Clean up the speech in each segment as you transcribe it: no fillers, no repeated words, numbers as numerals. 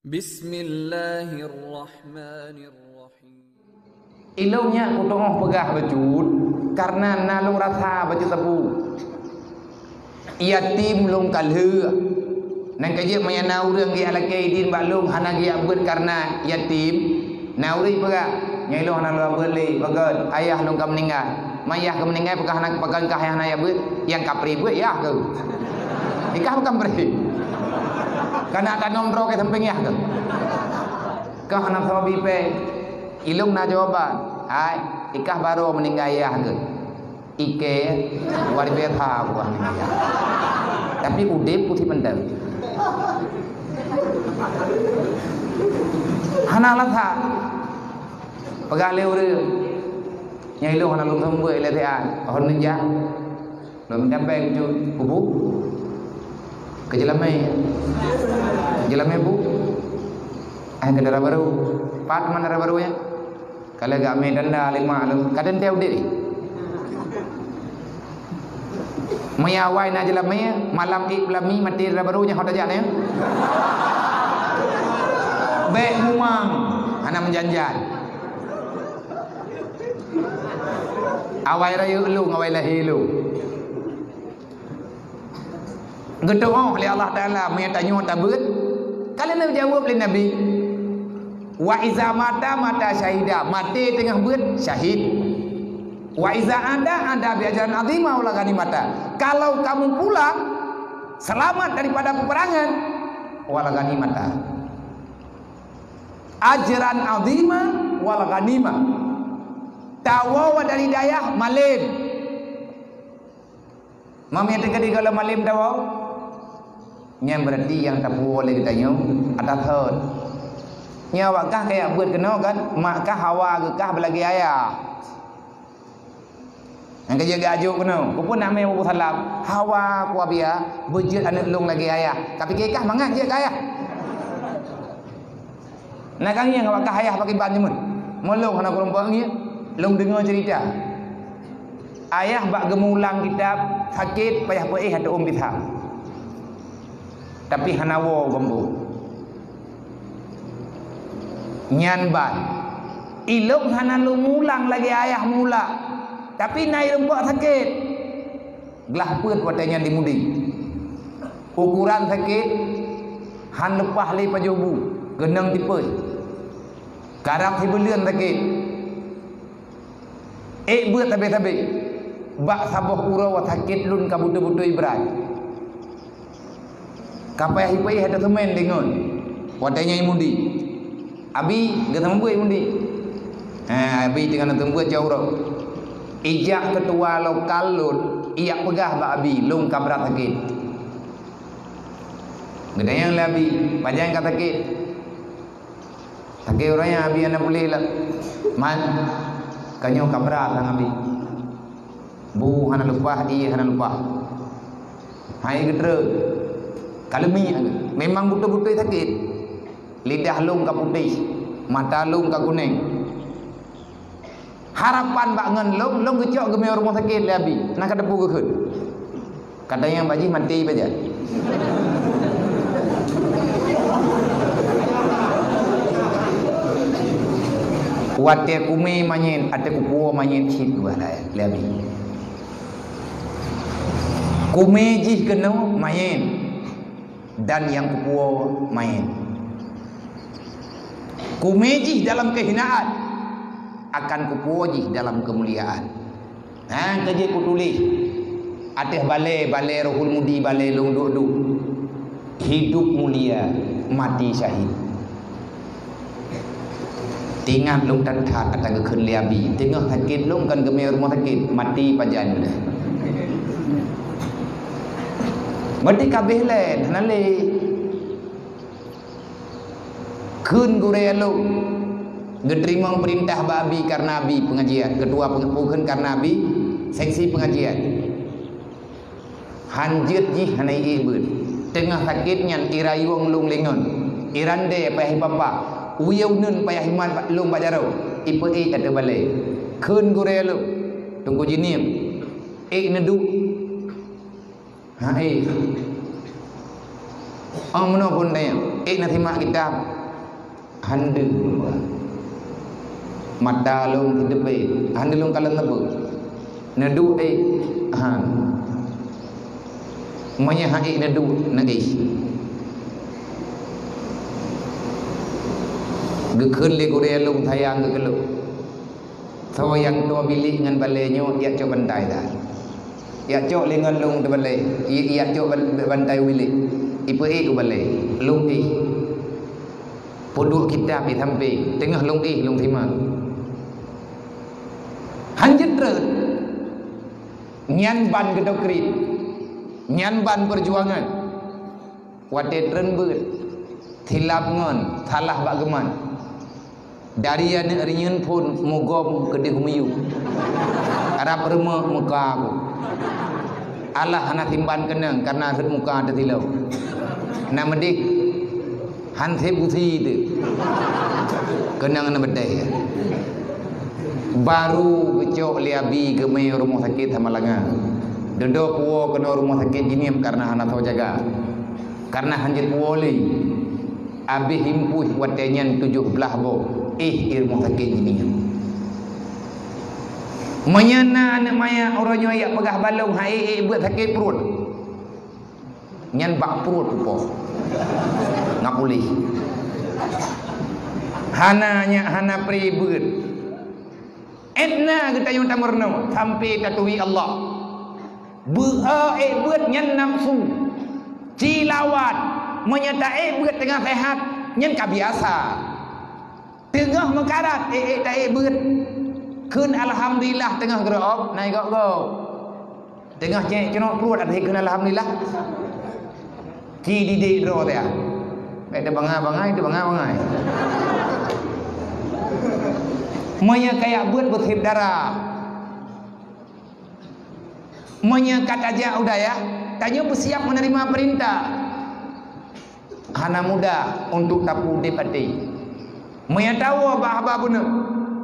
Bismillahirrahmanirrahim. Ilaunya aku tengok pegah bejut karena nalung rasa bejut sabu. Yatim lung kalhe. Nang kaje maya naureng ge alakai din balung hana ge abet karena yatim. Nauri pegah nyailo hana lu abeli bagan ayah lung ka meninggal. Mayah ka meninggal pegah hana pegang ka ayah hana abet yang kapri beut yah ke. Nikah bukan perih. Karena ada nombor ke samping ya ke? Kau hendak sama bipe, ilung nak jawaban. Hai, ikah baru meninggal ya ke? Ike, waribet ha bukan meninggal. Tapi udep putih pendek. Hana latha, pegang leure, nyailu hana lung sumbu eletean, orang ninja, lom tempeng tu, kubu. Kejelamai bu, ayah ke darah baru, pat mana darah baru ya? Kalau agak main denda lima alum, kadang tiap diri. Meyawai na jelamai, malam iklami mati darah baru yang kau tajak ni. Bek humang, anak menjanjal. Awai rayu lu, awai lahi lu. Gedoh oleh Allah Taala mai tanya tabut kalau nak jawab oleh Nabi wa iza mata syahida mati tengah beut syahid wa iza ada bi ajran azima wala ganimata kalau kamu pulang selamat daripada peperangan wala ganimata ajran azima wala ganima tawawa dari dayah malim mami tegadi kalau malim tawaw yang berarti yang tak boleh lagi tanya ada thon nyawa kah kayak buat kena kan mak kah hawa ke kah belagi ayah yang kerja gajuk kena aku pun nak main buku salam hawa kuah biar berjud anak lung lagi ayah tapi kekah mangan je ke ayah nak kan yang awak kah ayah pakai ban je mun melung kena kelompok ni lung dengar cerita ayah bak gemulang kitab sakit payah payah ada bitham tapi hanawo gombo nyan ban ilung hanalu mulang lagi ayah mula tapi nai rembak sakit gelah peut watanya dimudi ukuran sakit han lepah le pajobu geneng tipe garap hibelian sakit beut tabe-tabe bak sabah urawa sakit lun ka budu-budu ibrai kapaya hipai ada temen dengon watanya imudi abi getam buai imudi ha abi dengan tembuat jauh ro ijak ketua lokal lun iak pegah ba abi lung kabrat sakit gedayang labi panjang kata sakit sakit orangnya abi ana boleh lah man kanyo kabrat sang abi bu hana lupa i hana lupa hai getre kalemi memang butuh-butuh sakit lidah lung ka putih mata lung ka kuning harapan bak ngen lung lung gecok gemi rumah sakit labi nak ada pugu keun kadang yang baji mati baja wate kumi manyen ate kupuo manyen cip balai labi kumi jih kena manyen dan yang kupuo main kumeji dalam kehinaan akan kupuoji dalam kemuliaan ha kerja ku tulis ateh balai rohul mudi balai lung duk hidup mulia mati syahid tingah lung tathat atang keun liabi tengah sakit lung kan gemir rumah sakit mati pajan mati kabeh lain hanale kun gurelu geterima perintah babi karena abi pengajian ketua pengepukan karena abi seksi pengajian hanjeut ji hanai ibun tengah sakit nyan irai wong lung lengon irande payah papa uyeunun payah iman lung bajaro ipe e kata balai kun gurelu tunggu jinim e nedu hai Orang mana pun tanya, nak simak kita handa mata long hidup handa long kalang lebu nadu manya haik nadu nagis gekhul le gore long thayang gekhul so yang tua bilik dengan balainya dia cok bantai dah dia cok lengan long tu balai dia cok bantai bilik ipa ke balai long pondok kita di samping tengah long long timah hanjitra nyan ban gedokri nyan ban perjuangan wate trenbel thilap ngon salah bageman dari anak rian pun mogom kedih humiu arab rema muka aku Allah anak timban kenang karena red muka ada tilau nama dik han sebuti tu kenang nak bedai baru becok liabi gemai rumah sakit Hamalanga dodok wo kena rumah sakit ini karena anak tahu jaga karena hanjit woli abih himpuh watenyan 17 bo rumah sakit ini menyana anak maya orang nyoyak pegah balung hai buat sakit perut nyan bak perut apa nak boleh hananya hana peribut Edna kita yang tamarno sampai tatui Allah buat nyen nafsu cilawat menyatai buat tengah sehat nyen kabiasa tengah mengkarat tak buat kun alhamdulillah tengah gerok naik gok tengah cek cenok perut ada kun alhamdulillah ki didik ro dia beta bangai itu bangai Manya kayak buat berkhib darah Manya kata aja udah ya Tanya bersiap menerima perintah Hana muda untuk tapu dipati Manya tahu bahawa benar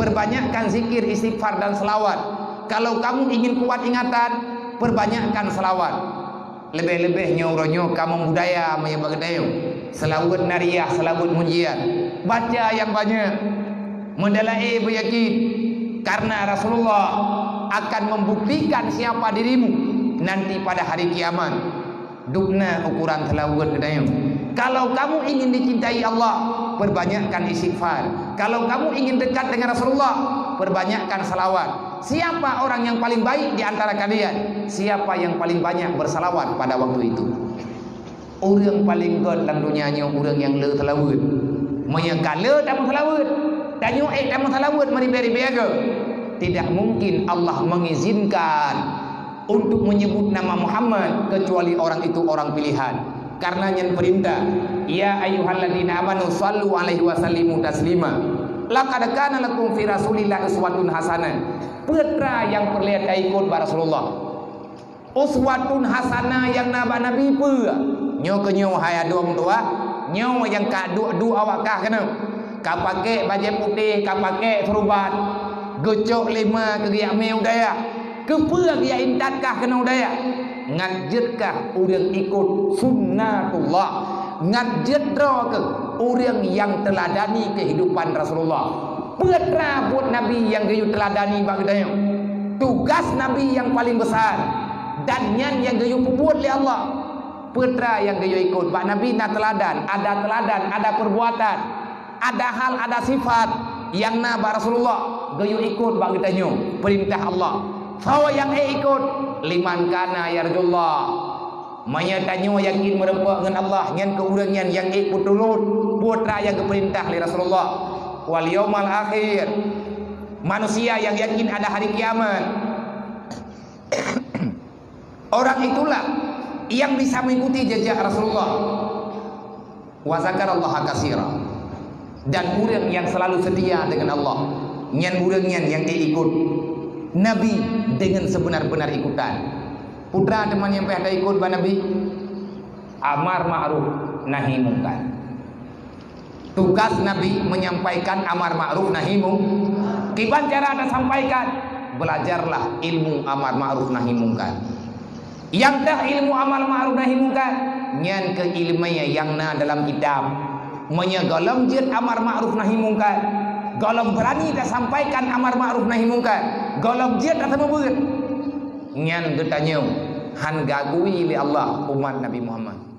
Perbanyakkan zikir istighfar dan selawat Kalau kamu ingin kuat ingatan Perbanyakkan selawat Lebih-lebih nyoronyo kamu budaya Manya bagadayo Selawat nariyah, selawat mujian Baca yang banyak Mendalai beryakin Karena Rasulullah Akan membuktikan siapa dirimu Nanti pada hari kiamat Dukna ukuran selawat Kalau kamu ingin dicintai Allah Perbanyakkan istighfar Kalau kamu ingin dekat dengan Rasulullah Perbanyakkan salawat Siapa orang yang paling baik di antara kalian Siapa yang paling banyak bersalawat pada waktu itu Orang paling god dalam dunia Orang yang le selawat Menyekala dalam selawat Tanya kamu salawat meribia-ribia Tidak mungkin Allah mengizinkan Untuk menyebut nama Muhammad Kecuali orang itu orang pilihan Karena yang perintah Ya ayyuhalladina amanu sallu alaihi wasallimu taslima Laqad kana lakum fi rasulillah uswatun hasanah Putra yang perlihat ikut pada Rasulullah Uswatun hasanah yang nabak Nabi pula Nyo kenyo hayat doang tua Nyo yang kaduk-duk awak kah kena Kau pakai baju putih, kau pakai seruban. Gocok lima keriak me udaya. Kepa keriak intat kah kena udaya. Ngajetkah orang ikut sunnatullah. Ngajetkah orang yang teladani kehidupan Rasulullah. Putra buat Nabi yang gayut teladani bagdaya. Tugas Nabi yang paling besar. Dan yang gayut pembuat oleh Allah. Putra yang gayut ikut. Pak Nabi nak teladan, ada perbuatan. Ada hal, ada sifat yang nabi Rasulullah gayu ikut bagi tanya perintah Allah. Sawa yang ikut liman kana yarjullah. Maya tanya yakin merempak dengan Allah ngan keurangan yang ikut turut putra yang keperintah oleh Rasulullah. Wal yaumal akhir. Manusia yang yakin ada hari kiamat. Orang itulah yang bisa mengikuti jejak Rasulullah. Wa zakarallaha katsiran. Dan orang yang selalu setia dengan Allah Nyan orang yang ikut Nabi dengan sebenar-benar ikutan Putra teman yang pernah ikut Pak Nabi Amar ma'ruf nahi munkar Tugas Nabi menyampaikan amar ma'ruf nahi munkar Kiban cara ada sampaikan Belajarlah ilmu amar ma'ruf nahi munkar Yang dah ilmu amar ma'ruf nahi munkar nyan keilmiah yang na dalam kitab menya galam jid amar ma'ruf nahi mungkar, galam berani dah sampaikan amar ma'ruf nahi mungkar, galam jid dah temubuat nyan getanya han gagui li Allah umat Nabi Muhammad.